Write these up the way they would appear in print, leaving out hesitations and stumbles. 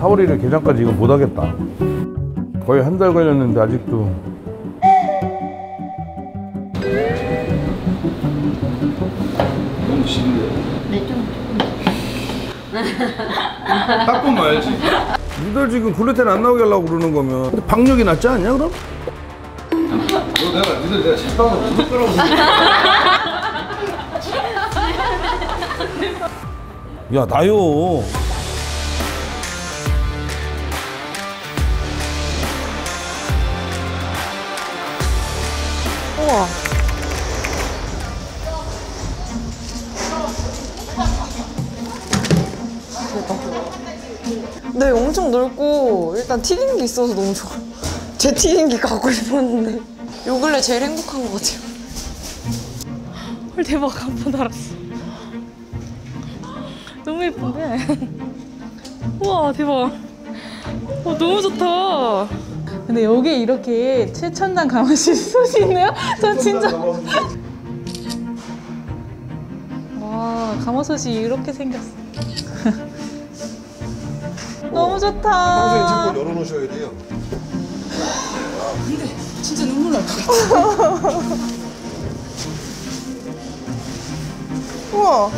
4월 1일 개장까지 이거 못하겠다. 거의 한 달 걸렸는데 아직도. 너무 드시는데요? 네, 조금. 딱 보면 알지. 니들 지금 글루텐 안 나오게 하려고 그러는 거면. 근데 박력이 낫지 않냐, 그럼? 너 내가, 니들 내가 제빵으로 부를 거라고 생각해. 야, 나요. 우와. 네, 엄청 넓고 일단 튀김기 있어서 너무 좋아. 제 튀김기 갖고 싶었는데 요 근래 제일 행복한 것 같아요. 헐, 대박, 한 번 달았어. 너무 예쁜데? 우와, 대박. 너무 좋다. 근데 여기 이렇게 7,000단 강화실 솥이 있네요? 저 진짜. 와, 강화솥이 이렇게 생겼어. 너무 좋다. 평소에 창고 열어놓으셔야 돼요. 근데 진짜 눈물 날 것 같아. 우와.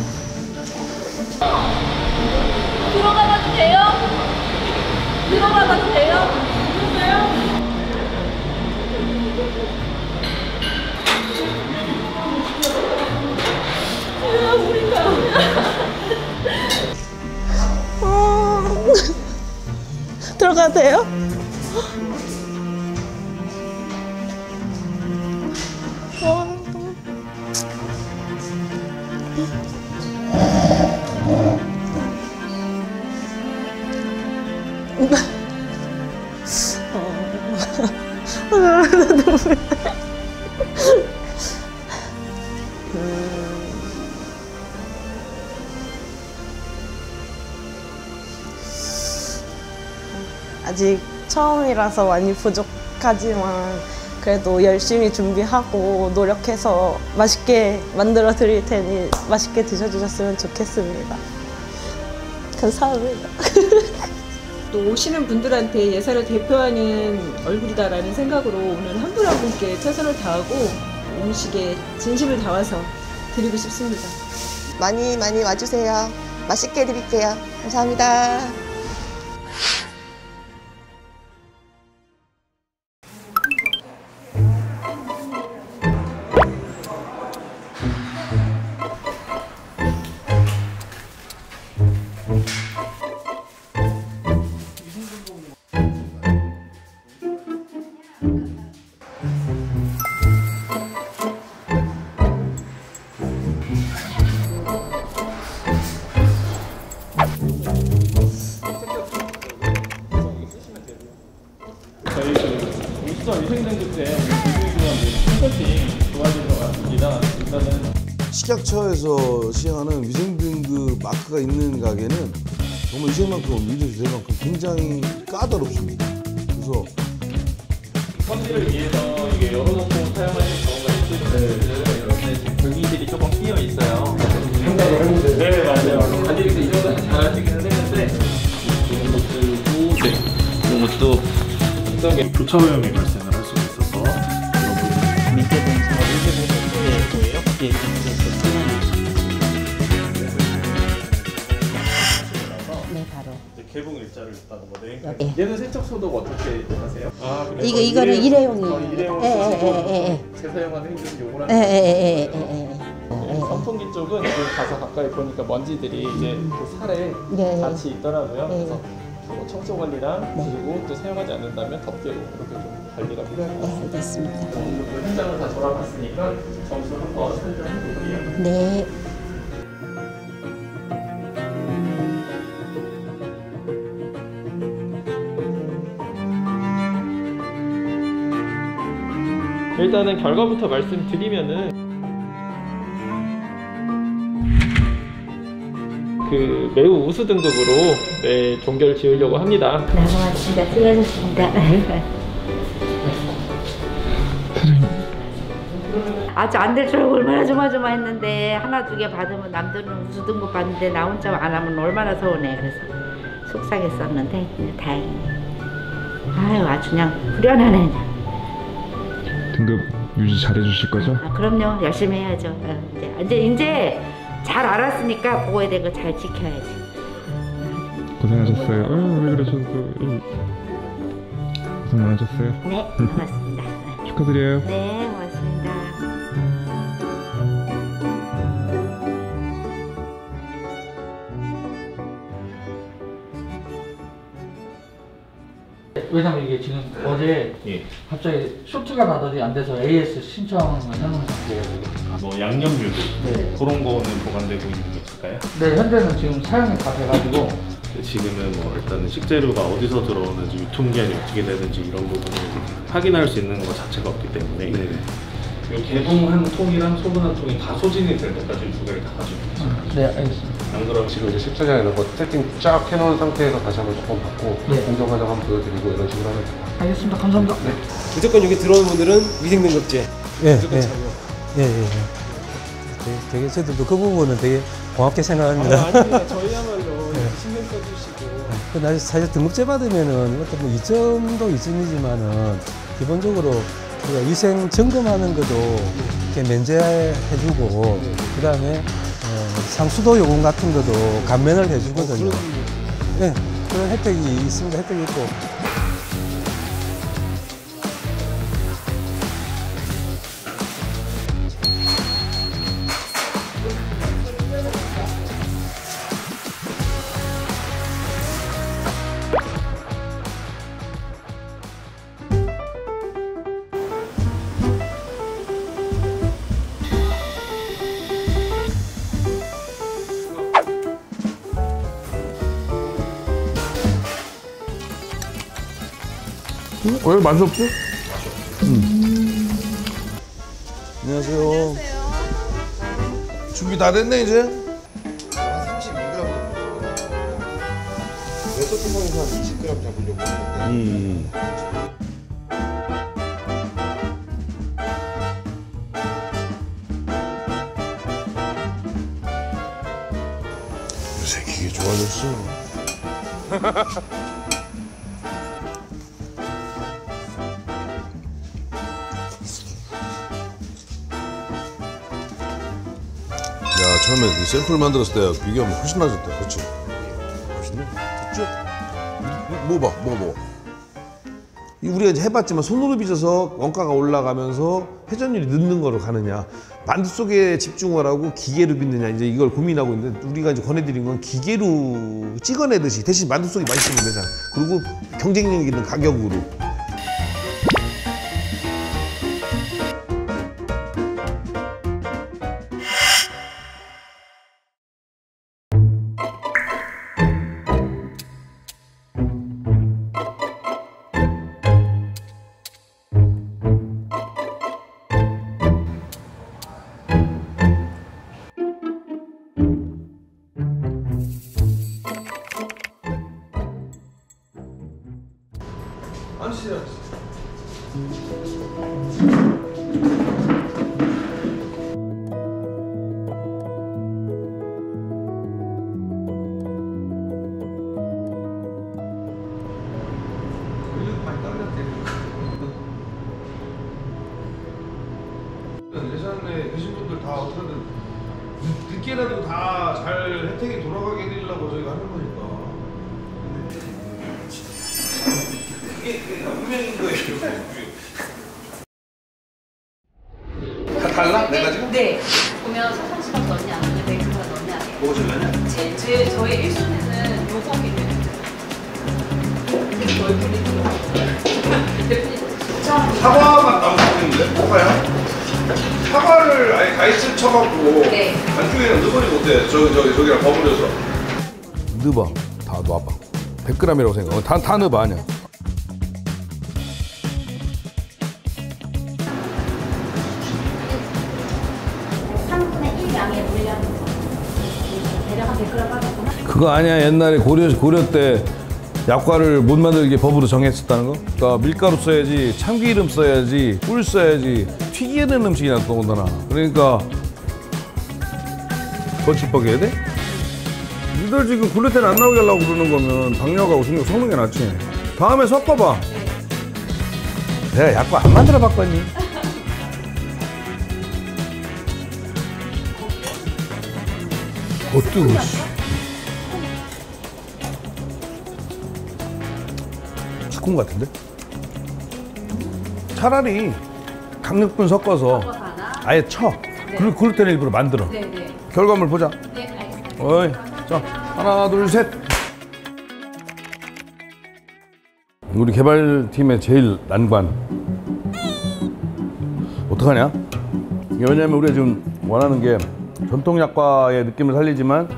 들어가봐도 돼요? 들어가봐도 돼요? 들어가세요. 아직 처음이라서 많이 부족하지만 그래도 열심히 준비하고 노력해서 맛있게 만들어 드릴 테니 맛있게 드셔주셨으면 좋겠습니다. 감사합니다. 또 오시는 분들한테 예산을 대표하는 얼굴이다라는 생각으로 오늘 한 분 한 분께 최선을 다하고 음식에 진심을 담아서 드리고 싶습니다. 많이 많이 와주세요. 맛있게 드릴게요. 감사합니다. 식약처에서 시행하는 위생등급 마크가 있는 가게는 정말 위생만큼, 위생주의만큼 굉장히 까다롭습니다. 그래서 선비를 위해서 이게 열어놓고 사용하는 경우가 있을 때 종이들이 조금 끼어 있어요. 생각을 해보세요. 네, 맞아요. 단지에서 이 정도는 잘하시기는 했는데 이런 것들도 네, 이런 것도 상당히 부처염이 발생을 할 수가 있어서 여러분 밑에 동사가 이렇게 보이세요? 예, 네, 바로. 이제 개봉 일자를 했다는 거네. 예. 얘는 세척 소독 어떻게 하세요? 아, 그래. 이거는 일회용이에요. 어, 일회용. 재사용하는 행주는 요거랑. 선풍기 쪽은 가서 가까이 보니까 먼지들이 이제 그 살에 같이 있더라고요. 그래서 청소 관리랑 그리고 또 사용하지 않는다면 덮개로 이렇게 좀. 관리가 필요합니다. 네, 됐습니다. 현장을 다 돌아봤으니까 점수 한번 설정해 볼게요. 네. 일단은 결과부터 말씀드리면은 그 매우 우수 등급으로 네, 종결 지으려고 합니다. 고생하셨습니다. 수고하셨습니다. 아직 안 될 줄 알고 얼마나 조마조마 했는데 하나 두 개 받으면 남들은 우수등급 받는데 나 혼자 안 하면 얼마나 서운해. 그래서 속상했었는데 다행이네. 아유, 아주 그냥 후련하네. 그냥. 등급 유지 잘해주실 거죠? 아, 그럼요, 열심히 해야죠. 이제 잘 알았으니까 보호해야 되고 잘 지켜야지. 고생하셨어요. 아유, 왜 그러셨어요? 고생 많으셨어요. 네, 고맙습니다. 축하드려요. 네, 고맙습니다. 왜냐면 이게 지금 어제 갑자기 쇼트가 나더니 안 돼서 AS 신청을 해놓은 상태예요. 뭐 양념류들 그런 거는 보관되고 있는 게 있을까요? 네, 현재는 지금 사용이 다 돼가지고 지금은 뭐 일단은 식재료가 어디서 들어오는지 유통기한이 어떻게 되는지 이런 부분을 확인할 수 있는 것 자체가 없기 때문에 이 개봉 한 통이랑 소분 한 통이 다 소진이 될 때까지 두 개를 다 가지고 있습니다. 네, 알겠습니다. 안 그러면 지금 이제 식재료에는 뭐 세팅 쫙 해놓은 상태에서 다시 한번 조금 받고 공정 과정 한번 보여드리고 이런 식으로 하면 됩니다. 알겠습니다. 감사합니다. 네. 무조건 여기 들어온 분들은 위생 등급제. 무조건 참여. 되게 저희들도 그 부분은 되게 고맙게 생각합니다. 아니에요. 저희야말로 신경 써주시고. 네. 사실 등급제 받으면은 어떤 뭐 2점도 2점이지만은 기본적으로 우리가 위생 점검하는 것도 이렇게 면제해주고 그다음에 상수도 요금 같은 것도 감면을 해주거든요. 네, 그런 혜택이 있습니다. 혜택이 있고. 왜 맛이 없어? 안녕하세요. 준비 다 됐네 이제? 한 32g. 레토핑에서 한 20g 잡으려고 했는데. 요새 기계 좋아졌어. 처음에 이 샘플 만들었을 때 비교하면 훨씬 나아졌다. 그렇지? 맛있네. 됐죠? 먹어봐, 먹어봐. 우리가 해봤지만 손으로 빚어서 원가가 올라가면서 회전율이 늦는 거로 가느냐, 만두 속에 집중을 하고 기계로 빚느냐, 이제 이걸 고민하고 있는데 우리가 이제 권해드린 건 기계로 찍어내듯이 대신 만두 속이 맛있으면 되잖아. 그리고 경쟁력 있는 가격으로. 예산에 계신 분들 다 어쨌든 늦게라도 다 잘 혜택이 돌아가게 해드리려고 저희가 하는 거니까. 이게 운명인 거예요. 다 달라? 내가 지금? 네. 보면 사산시가 넣냐 안 넣냐, 베이스가 넣냐 안 넣냐. 뭐가 잘나냐? 저의 1순위는 요거기는. 저희 분리는 없어요. 사과만 나오는데 뭐가요? 사과를 아예 다이스 쳐갖고 반죽에는 넣어버리면 어때? 저기랑 버무려서 넣어봐. 다 놔봐. 100g이라고 생각하고 다 넣어봐. 아니야. 그거 아니야. 옛날에 고려 때 약과를 못 만들게 법으로 정했었다는 거? 그러니까 밀가루 써야지, 참기름 써야지, 꿀 써야지, 튀기야 되는 음식이 나오더나. 그러니까 벌칙 벗겨야 돼? 니들 지금 글루텐 안 나오게 하려고 그러는 거면 당뇨하고 중력 섞는 게 낫지. 다음에 섞어봐. 내가 약과 안 만들어 봤거니. 어뜨고 죽은 것 같은데? 차라리 강력분 섞어서 아예 쳐. 그리고 글루텐을 일부러 만들어. 네네. 결과물 보자. 네, 알겠습니다. 어이, 자, 하나, 둘, 셋. 우리 개발팀의 제일 난관. 어떡하냐? 왜냐면 우리가 지금 원하는 게 전통 약과의 느낌을 살리지만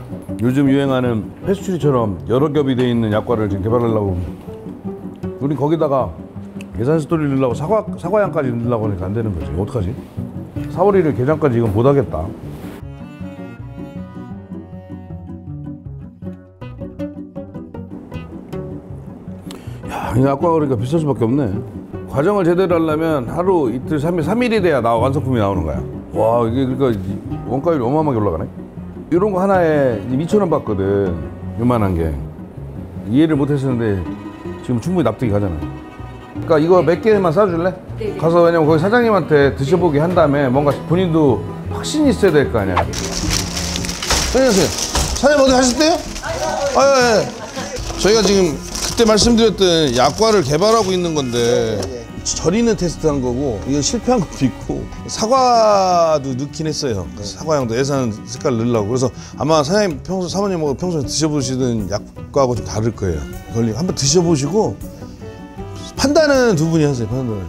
요즘 유행하는 패스트리처럼 여러 겹이 돼 있는 약과를 지금 개발하려고. 우린 거기다가 예산 스토리를 넣으려고 사과향까지 넣으려고 하니까 안 되는 거지. 어떡하지? 4월 1일 개장까지 이건 못 하겠다. 야, 이 약과 그러니까 비쌀 수밖에 없네. 과정을 제대로 하려면 하루, 이틀, 3일, 3일이 돼야 완성품이 나오는 거야. 와, 이게 그러니까 원가율이 어마어마하게 올라가네. 이런 거 하나에 2,000원 받거든, 요만한 게. 이해를 못 했었는데 지금 충분히 납득이 가잖아. 그러니까 이거 몇 개만 싸줄래? 네네. 가서 왜냐면 거기 사장님한테 드셔보게 한 다음에 뭔가 본인도 확신이 있어야 될 거 아니야. 안녕하세요. 사장님 어디 가셨대요? 아, 예. 저희가 지금 그때 말씀드렸던 약과를 개발하고 있는 건데 절이는 테스트한 거고 이거 실패한 것도 있고 사과도 넣긴 했어요. 네. 사과향도 예산 색깔 넣으려고. 그래서 아마 사장님 평소 사모님하고 평소에 드셔보시던 약과하고 좀 다를 거예요. 걸리 한번 드셔보시고 판단은 두 분이 하세요. 판단은.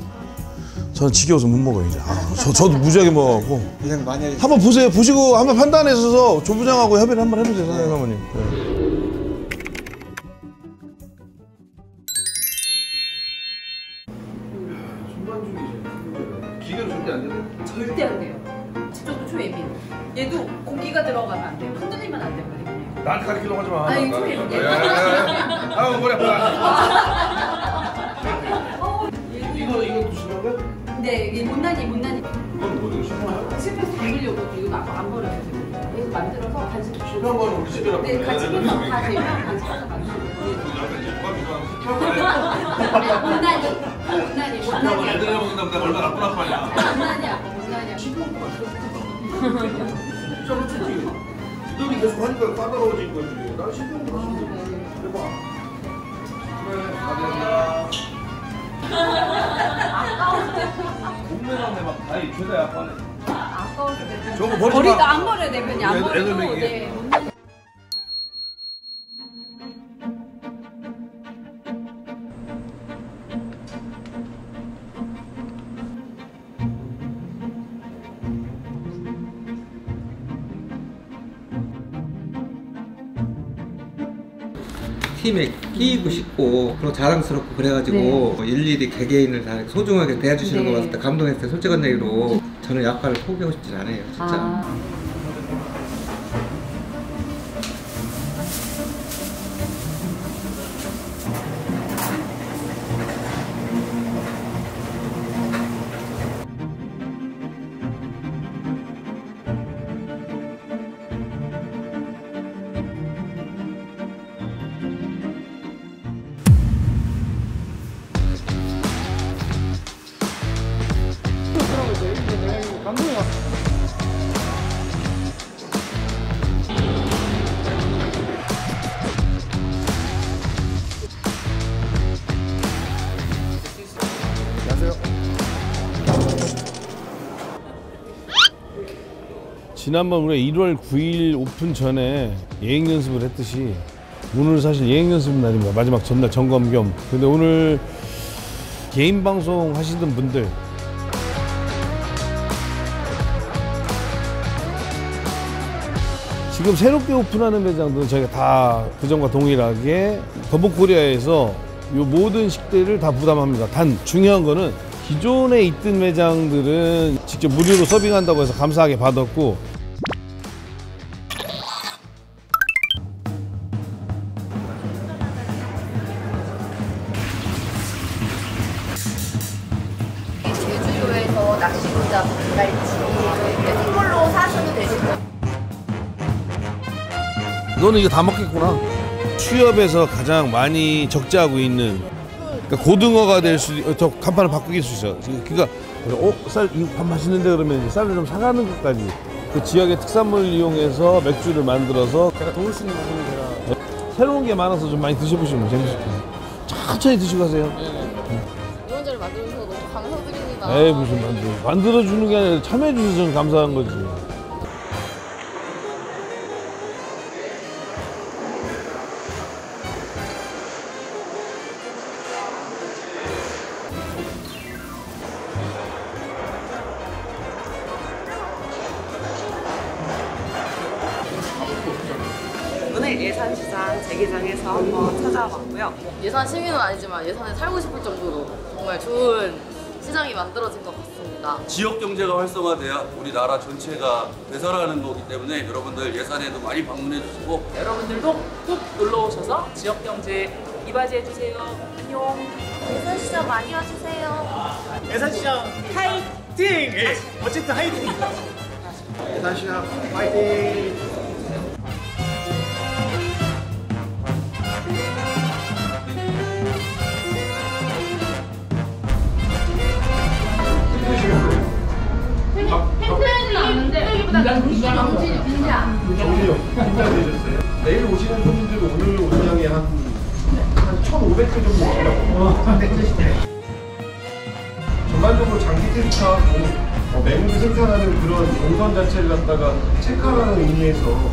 저는 지겨워서 못 먹어요 이제. 아, 저도 무지하게 먹어갖고 그냥 많이 한번 보세요. 보시고 한번 판단해서 조 부장하고 협의를 한번 해보세요. 사장님 사모님. 네. 절대 안 돼요. 집도 초예민. 얘도 공기가 들어가면 안 돼요. 흔들리면 안 돼요. 나한테 가르치려고 하지 마. 아니, 초예민. 아우, 머리 아파. 이것도 심한 거야? 네, 이게 못난이. 이건 뭐든 심어요? 실패해서 돌리려고. 이거 안 버려야 돼요. 이거 만들어서 간식. 심한 거는 우리 집이라고. 네, 간식에서 다 되면 간식에서 만들어요. 못난이. 애들이랑 먹는다면 내가 얼마나 나쁜 아빠냐. 저는 솔직히 이들이 계속 하니까 까다로워진 거지. 난 신경 못 쓰는 거지. 해봐. 그래, 가자. 아까울 때. 몸매랑 내 막 다이 죄다 약하네. 아까울 때. 저거 버리지 마. 머리도 안 버려야 돼. 그냥 안 버리고. 네. 팀에 끼이고 싶고 그리고 자랑스럽고 그래가지고 네. 일일이 개개인을 다 소중하게 대해주시는 네. 거 봤을 때 감동했을 때 솔직한 얘기로 저는 약과를 포기하고 싶진 않아요 진짜. 아. 지난번 우리가 1월 9일 오픈 전에 예행 연습을 했듯이 오늘 사실 예행 연습 날입니다. 마지막 전날 점검 겸. 근데 오늘 개인 방송 하시던 분들 지금 새롭게 오픈하는 매장들은 저희가 다 그전과 동일하게 더보코리아에서 이 모든 식대를 다 부담합니다. 단 중요한 거는 기존에 있던 매장들은 직접 무료로 서빙한다고 해서 감사하게 받았고 제주도에서 낚시로자 갈치 선물로 사셔도 되시고 너는 이거 다 먹겠구나. 취업에서 가장 많이 적자하고 있는, 그러니까 고등어가 될 수도, 저 간판을 바꾸게 수 있어. 그러니까 쌀 이거 밥 맛있는데 그러면 쌀을 좀 사가는 것까지, 그 지역의 특산물을 이용해서 맥주를 만들어서 제가 도울 수 있는 부분은 제가, 새로운 게 많아서 좀 많이 드셔보시면 재밌을 거예요. 천천히 드시고 가세요. 이런 자리 만들어주셔서 너무 감사드립니다. 에이 무슨 만들어주는 게 아니라 참여해주셔서 저는 감사한 거지. 오늘 예산시장 재개장에서 한번 찾아왔고요. 예산 시민은 아니지만 예산에 살고 싶을 정도로 정말 좋은 시장이 만들어진 것 같습니다. 지역 경제가 활성화돼야 우리나라 전체가 되살아가는 거기 때문에 여러분들 예산에도 많이 방문해 주시고, 여러분들도 꼭 놀러 오셔서 지역 경제 이바지해 주세요. 안녕. 예산시장 많이 와주세요. 예산시장 화이팅! 예, 어쨌든 화이팅입니다. 예산시장 화이팅! 정지요. 내일 오시는 손님들 오늘 오전에 한 1,500개 정도 오더라고요. 전반적으로 장기 테스트하고 매물을 생산하는 그런 동선 자체를 갖다가 체크하라는 의미에서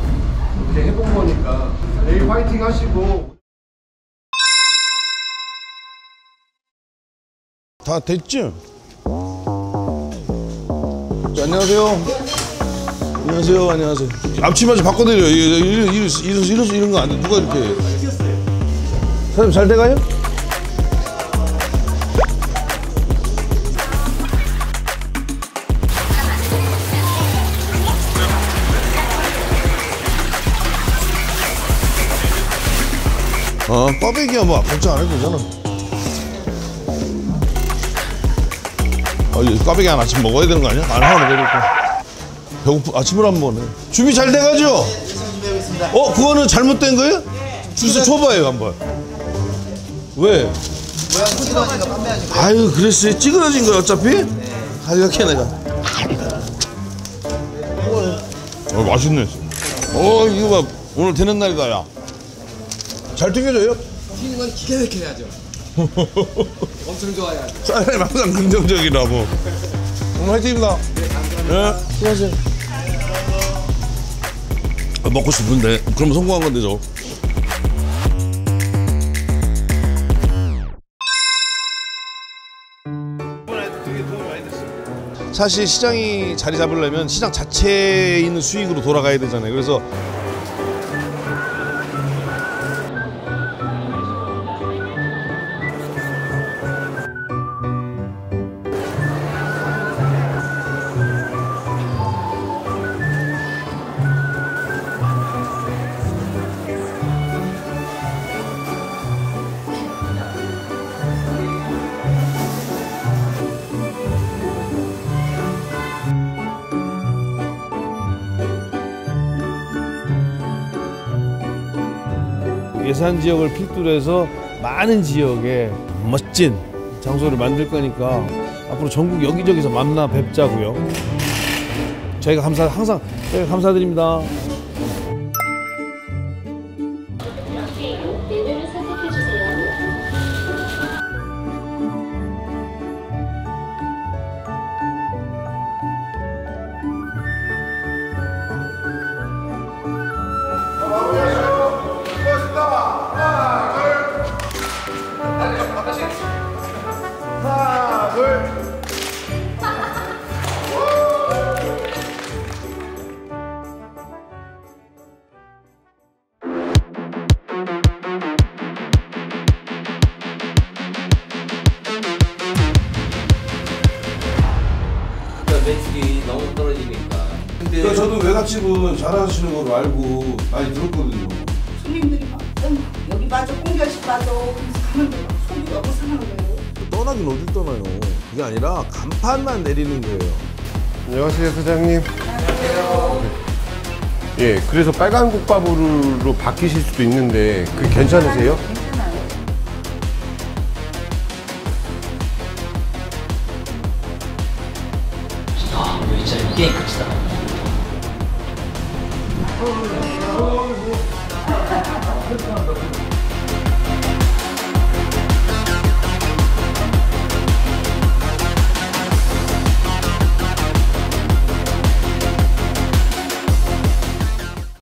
이렇게 해본 거니까 내일 화이팅 하시고. 다 됐지? 자, 안녕하세요. 안녕하세요. 안녕하세요. 앞치마 좀 바꿔드려. 이런 거 안 돼. 누가 이렇게. 사장님 잘 돼가요? 아, 꽈배기야 뭐 걱정 안 해도 되잖아. 아, 꽈배기 한 아침 먹어야 되는 거 아니야? 안 하면 되니까. 배고프, 아침을 안 먹네. 준비 잘 돼가죠? 네, 지금 준비하고 있습니다. 어? 그거는 잘못된 거예요? 네. 주소 쳐봐요, 한번. 왜? 모양 찌그러진 거 판매하신 거예요? 아유, 그랬어요. 찌그러진 거야, 어차피? 네. 하얗게 내가. 어, 맛있네. 어, 이거 봐. 오늘 되는 날이다, 야. 잘 튀겨져요? 튀기는 건 기가 막히게 해야죠. 엄청 좋아해야죠. 사장님 항상 긍정적이라고. 오늘 화이팅입니다. 네, 감사합니다. 네, 수고하세요. 아, 먹고 싶은데, 그러면 성공한 건데, 저. 이번에 되게 도움이 많이 됐어요. 사실 시장이 자리 잡으려면 시장 자체에 있는 수익으로 돌아가야 되잖아요. 그래서 예산 지역을 필두로 해서 많은 지역에 멋진 장소를 만들 거니까 앞으로 전국 여기저기서 만나 뵙자고요. 저희가 항상 저희가 감사드립니다. 하나, 둘. 매출이 너무 떨어지니까. 근데 저도 외갓집은 잘하시는 걸로 알고 많이 들었거든요. 손님들이 막 여기 봐줘, 공기식 봐줘, 그래서 가면 돼요. 손님이 너무 상하는 거예요. 떠나긴 어딜 떠나요. 그게 아니라 간판만 내리는 거예요. 안녕하세요, 사장님. 안녕하세요. 예, 그래서 빨간 국밥으로 바뀌실 수도 있는데 그게 괜찮으세요? 괜찮아요. 아, 이거 진짜 게임 끝이다.